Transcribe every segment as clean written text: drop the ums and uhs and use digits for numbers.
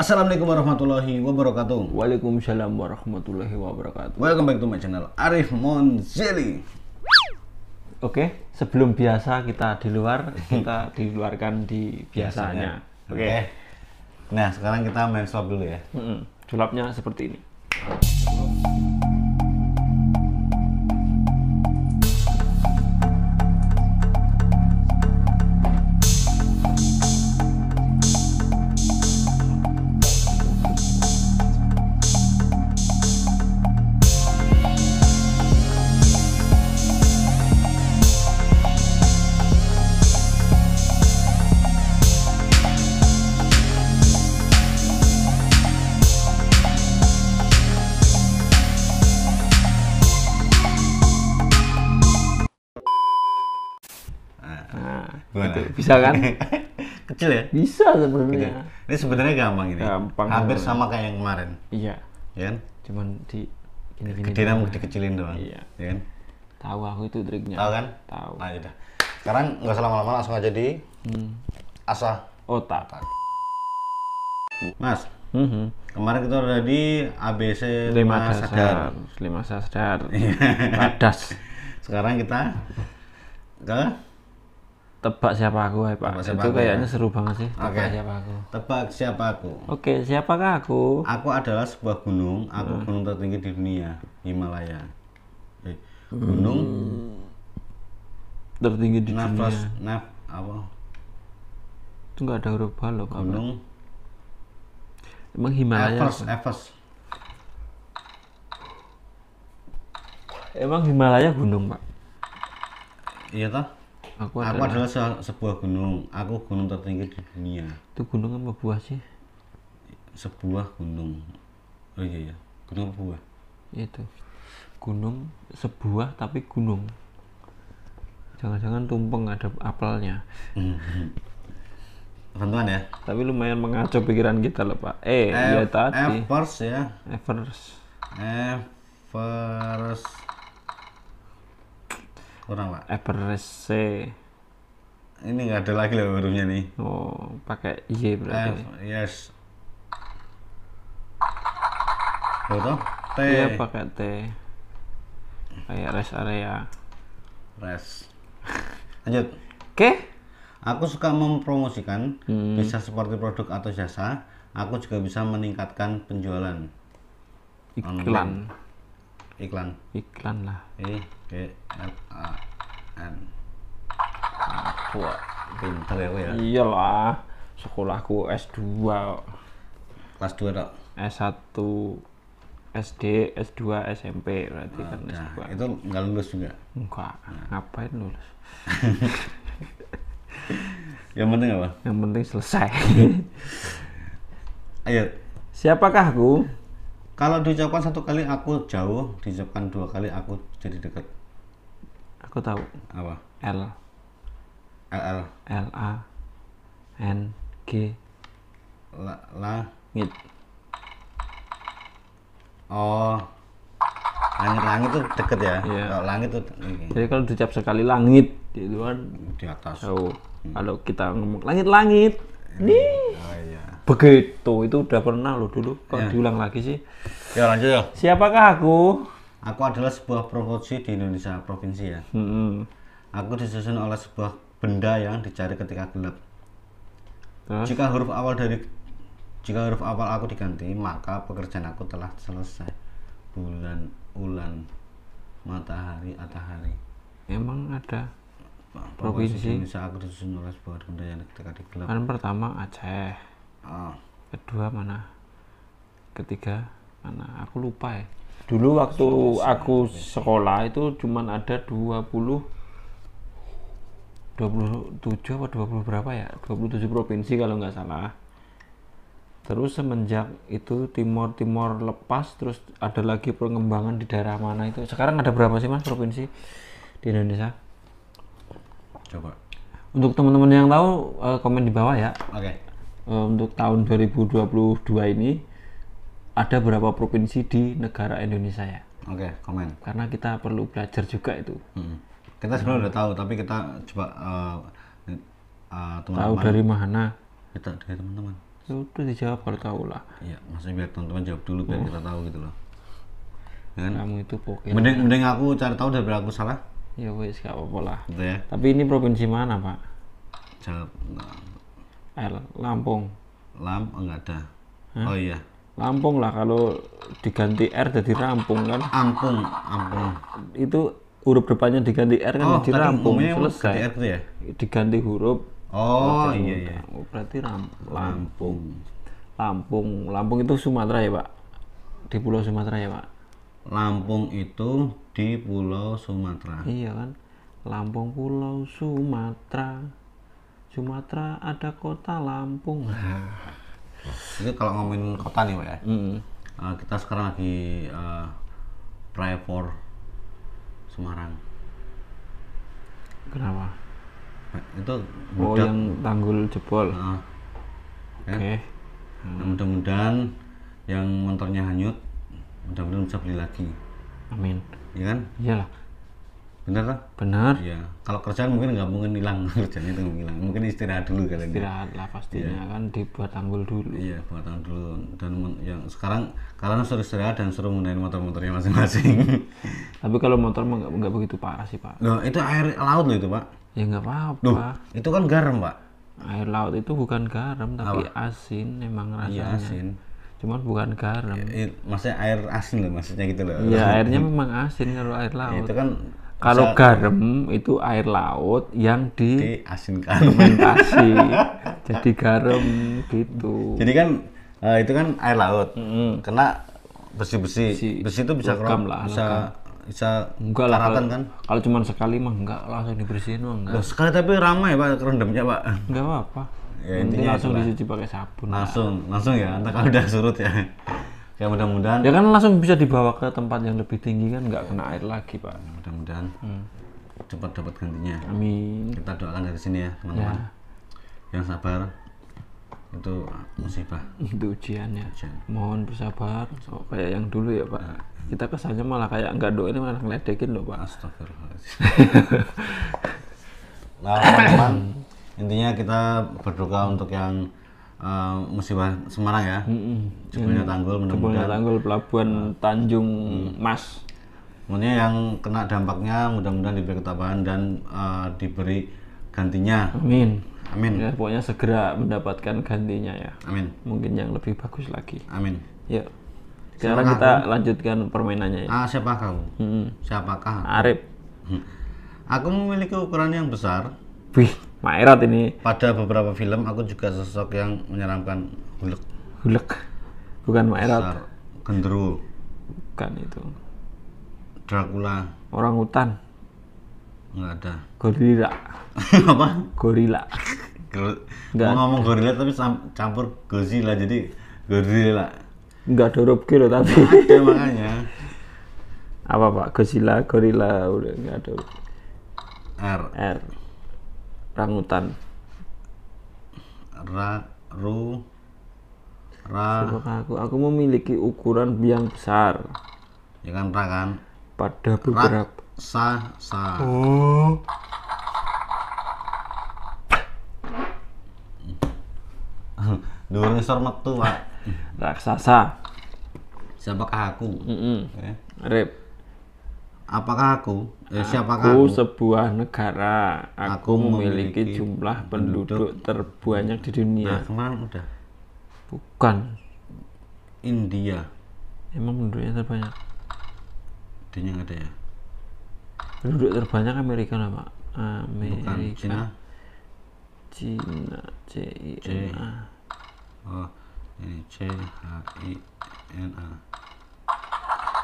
Assalamualaikum warahmatullahi wabarakatuh. Waalaikumsalam warahmatullahi wabarakatuh. Welcome back to my channel Arif Monzely. Oke, sebelum biasa kita di luar, kita diluarkan di biasanya. Oke. Nah, sekarang kita main sulap dulu ya. Sulapnya seperti ini. Bisa kan? Kecil ya? Bisa sebenarnya. Ini sebenarnya gampang ini. Gampang. Hampir sama kayak yang kemarin. Iya. Ya kan? Cuman di gini-gini. Gedean mau dikecilin doang. Iya. Ya kan? Tahu aku itu triknya. Tahu kan? Tahu. Nah, udah. Sekarang nggak usah lama-lama, langsung aja di asah otak. Mas. Kemarin kita udah di ABC 5 sadar. 5 sadar. Padas. Sekarang kita ke tebak siapa aku, Pak. Itu kayaknya seru banget sih. Tebak siapa aku. Tebak siapa aku. Oke, siapakah aku? Aku adalah sebuah gunung. Aku gunung tertinggi di dunia, Himalaya. Gunung tertinggi di dunia. Apa? Itu nggak ada huruf bal loh. Gunung. Emang Himalaya. Everest. Emang Himalaya gunung, Pak? Iya toh. Aku adalah sebuah gunung. Aku gunung tertinggi di dunia. Itu gunung apa buah sih? Sebuah gunung. Oh iya ya. Gunung apa buah? Itu. Gunung sebuah tapi gunung. Jangan-jangan tumpeng ada apelnya. Bantuan ya. Tapi lumayan mengacau pikiran kita loh, Pak. Ya tadi. Everest ya. Everest. Kurang, Pak. Everest. Ini nggak ada lagi loh hurufnya nih. Oh, pakai Y berarti. Yes. Betul? T. Iya, pakai T. Kayak rest area. Rest. Lanjut. Oke. Aku suka mempromosikan, bisa seperti produk atau jasa. Aku juga bisa meningkatkan penjualan. Iklan. Iklan lah. IKLAN. Aku pinter ya, ya. Iyalah, sekolahku S2. Kelas 2 dok. S1 SD, S2 SMP berarti kan S2. Itu nggak lulus juga. Enggak. Ngapain lulus? Yang penting apa? Yang penting selesai. Ayo. Siapakah aku? Kalau diucapkan 1 kali aku jauh, diucapkan 2 kali aku jadi dekat. Aku tahu. Apa? LLANG. Langit. Oh, langit tuh deket ya. Iya. Kalau langit tuh. Jadi kalau diucap sekali langit, itu kan di atas. Jauh. Kalau kita ngomong langit-langit, nih. Oh iya. Begitu, itu udah pernah loh dulu. Kalau diulang lagi sih. Ya lanjut ya. Siapakah aku? Aku adalah sebuah provinsi di Indonesia, provinsi ya. Aku disusun oleh sebuah benda yang dicari ketika gelap. Terus? Jika huruf awal aku diganti, maka pekerjaan aku telah selesai. Bulan, ulan, matahari, atahari. Emang ada provinsi Indonesia? Aku disusun oleh sebuah benda yang ketika gelap. Kan pertama Aceh. Kedua mana? Ketiga mana? Aku lupa ya. Dulu waktu aku sekolah itu cuman ada 27 apa 20 berapa ya? 27 provinsi kalau nggak salah. Terus semenjak itu timur lepas, terus ada lagi pengembangan di daerah mana itu. Sekarang ada berapa sih Mas provinsi di Indonesia? Coba. Untuk teman-teman yang tahu komen di bawah ya. Oke. Untuk tahun 2022 ini ada berapa provinsi di negara Indonesia ya? Oke, komen. Karena kita perlu belajar juga itu. Kita sebenarnya udah tahu, tapi kita coba tahu dari mana? Kita dari teman-teman. itu dijawab kalau tahu lah. Iya, maksudnya biar teman-teman jawab dulu biar kita tahu gitu loh. Kan? Kamu itu pokoknya. Mending aku cari tahu daripada aku salah. Ya wes gak apa-apa lah. Gitu ya. Tapi ini provinsi mana, Pak? Jawab. Lampung. Enggak ada. Hah? Oh iya. Lampung lah, kalau diganti R jadi Rampung kan? Ampung. Itu huruf depannya diganti R kan jadi Rampung. Selesai. Ganti R itu ya? Diganti huruf. Oh iya. Berarti Lampung itu Sumatera ya Pak? Di Pulau Sumatera ya Pak? Lampung itu di Pulau Sumatera. Iya kan? Lampung Pulau Sumatera. Sumatera ada kota Lampung. Jadi kalau ngomongin kota nih Pak ya, kita sekarang lagi pray for Semarang. Kenapa? Nah, itu budak, yang tanggul jebol. Oke. Nah, mudah-mudahan yang motornya hanyut, mudah-mudahan bisa beli lagi. Amin. Iya kan? Iyalah. Bener kan? Bener. Iya. Kalau kerjaan mungkin nggak mungkin hilang, kerjanya itu hilang. Mungkin istirahat dulu kali. Istirahat lah pastinya ya. Kan dibuat tanggul dulu. Iya, buat tanggul dulu. Dan yang sekarang kalian suruh istirahat dan suruh menggunakan motor-motornya masing-masing. Tapi kalau motor nggak begitu parah sih Pak. Loh, itu air laut loh itu Pak. Ya nggak apa-apa. Duh, itu kan garam Pak. Air laut itu bukan garam tapi asin emang rasanya. Iya, asin. Cuman bukan garam. Ya, maksudnya air asin loh maksudnya gitu loh. Iya, airnya memang asin kalau air laut. Itu kan kalau garam itu air laut yang diasinkan. Jadi garam gitu. Jadi kan itu kan air laut. Kena besi-besi. Besi itu bisa keram lah. Bisa enggak karatan kan? Kalau cuma sekali mah enggak, langsung dibersihin mah enggak. Loh, sekali tapi ramai Pak rendemnya Pak. Enggak apa-apa. Ya, intinya langsung dicuci pakai sabun. Langsung ya, entah kalau udah surut ya. Ya mudah-mudahan. Ya kan langsung bisa dibawa ke tempat yang lebih tinggi kan, enggak kena air lagi Pak. Mudah-mudahan cepat dapat gantinya. Amin. Kita doakan dari sini ya teman-teman. Ya. Yang sabar itu musibah. Itu ujian. Mohon bersabar. So, kayak yang dulu ya Pak. Nah. Kita kesannya malah kayak nggak doain, malah ngeledekin loh Pak. Astagfirullahaladzim. Nah teman-teman, intinya kita berdoa untuk yang musibah Semarang ya. Jebolnya tanggul, mudah-mudahan. Jebolnya tanggul Pelabuhan Tanjung Mas. Maksudnya yang kena dampaknya mudah-mudahan diberi ketabahan dan diberi gantinya. Amin. Ya, pokoknya segera mendapatkan gantinya ya. Amin. Mungkin yang lebih bagus lagi. Amin. Ya. Sekarang kita lanjutkan permainannya ya. Siapa kamu? Siapakah? Arif. Aku memiliki ukuran yang besar. Wih, maerat ini. Pada beberapa film aku juga sosok yang menyeramkan. Hulek. Bukan maerat. Besar. Genderuwo. Bukan itu. Dracula. Orang hutan. Enggak ada. Gorilla. Apa? Gorilla. Mau ngomong gorilla tapi campur Godzilla jadi gorilla. Enggak ada huruf G loh tapi. Ada makanya. Apa Pak? Godzilla, gorilla udah enggak ada. R. Rangutan. Aku memiliki ukuran yang besar. Ya kan Ra kan? Pada beberapa Dinosaur metu Pak. Raksasa. Siapakah aku? Rip. Apakah aku? Siapakah aku? Aku sebuah negara. Aku memiliki jumlah penduduk terbanyak di dunia. Nah, kemarin udah. Bukan. India. Emang penduduknya terbanyak? India nggak ada ya? Penduduk terbanyak Amerika lah Pak. Amerika. Bukan China. C-I-N-A. Oh, ini C-H-I-N-A.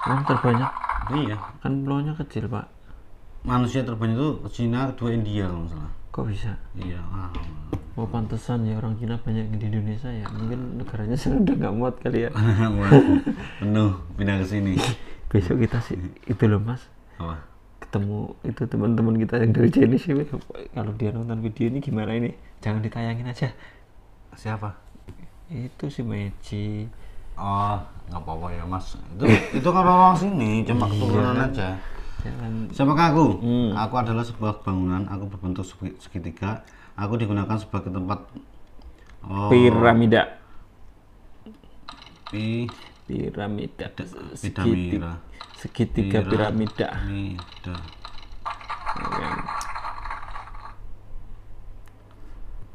Emang terbanyak? Iya. Kan pulaunya kecil Pak. Manusia terbanyak itu China, kedua India kalau nggak salah. Kok bisa? Iya. Oh pantesan ya orang Cina banyak di Indonesia ya. Mungkin negaranya sudah nggak muat kali ya. Penuh pindah ke sini. Besok kita sih itu loh Mas. Apa? Ketemu itu teman-teman kita yang dari Chinese sih, kalau dia nonton video ini gimana ini? Jangan ditayangin aja. Siapa? Itu si Messi. Oh, nggak apa-apa ya Mas. Itu kan orang sini, cuma keturunan aja. Siapakah aku? Aku adalah sebuah bangunan. Aku berbentuk segitiga. Aku digunakan sebagai tempat piramida. Piramida. Segitiga piramida.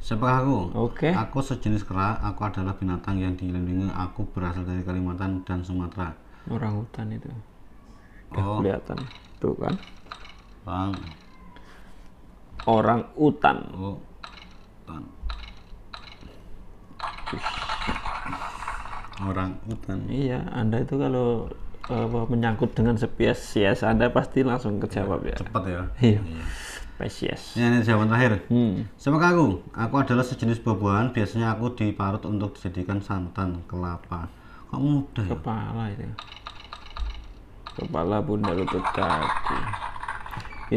Siapakah aku? Okay. Aku sejenis kera, aku adalah binatang yang dilindungi, aku berasal dari Kalimantan dan Sumatera. Orang hutan itu. Oh. Kelihatan. Tuh kan. Bang. Orang hutan. Oh. Hutan. Orang hutan. Iya, Anda itu kalau menyangkut dengan spesies, Anda pasti langsung kejawab ya. Cepat ya. Iya. Spesies. Ini jawaban terakhir. Sama aku. Aku adalah sejenis buah-buahan. Biasanya aku diparut untuk dijadikan santan kelapa. Kok mudah ya? Kepala itu. Kepala, bunda, lutut, kaki.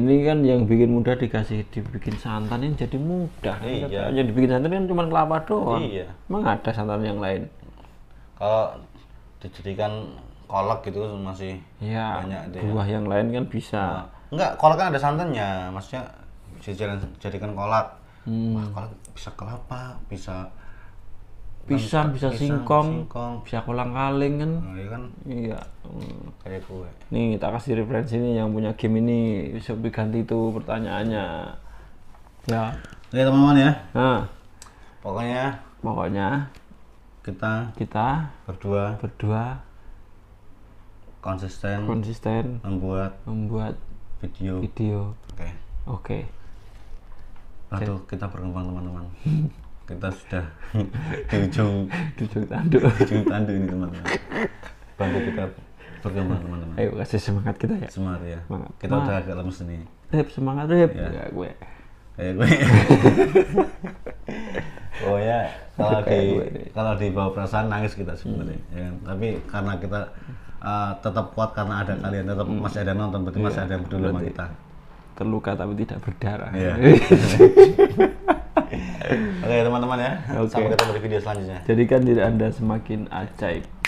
Ini kan yang bikin mudah dibikin santan ini jadi mudah. Iya. Yang dibikin santan kan cuma kelapa doang. Iya. Emang ada santan yang lain? Kalau dijadikan kolak gitu masih ya, banyak. Buah yang lain kan bisa. Nah, enggak, kolak kan ada santannya, maksudnya bisa jadikan kolak. Wah, kolak bisa kelapa, bisa pisang, bisa singkong, bisa kolang-kaling kan. Nah, iya kan? Iya. Kayak gue. Nih, kita kasih referensi nih yang punya game ini, bisa diganti itu pertanyaannya. Ya. Oke, teman-teman ya. Nah. Pokoknya kita berdua konsisten membuat video. Oke. Lalu kita berkembang, teman-teman. Kita sudah di ujung tanduk ini, teman-teman. Bantu kita berkembang, teman-teman. Ayo kasih semangat kita ya. Semangat ya. Semangat. Kita udah agak lemes nih. Rip, semangat Rip. Ya gue. Oh ya, kalau di bawah perasaan nangis kita sebenarnya. Ya, tapi karena kita tetap kuat karena ada kalian, tetap masih ada nonton, berarti masih ada yang peduli sama kita. Terluka tapi tidak berdarah. Yeah. Oke, teman-teman ya. Okay. Sampai ketemu di video selanjutnya. Jadikan diri Anda semakin ajaib.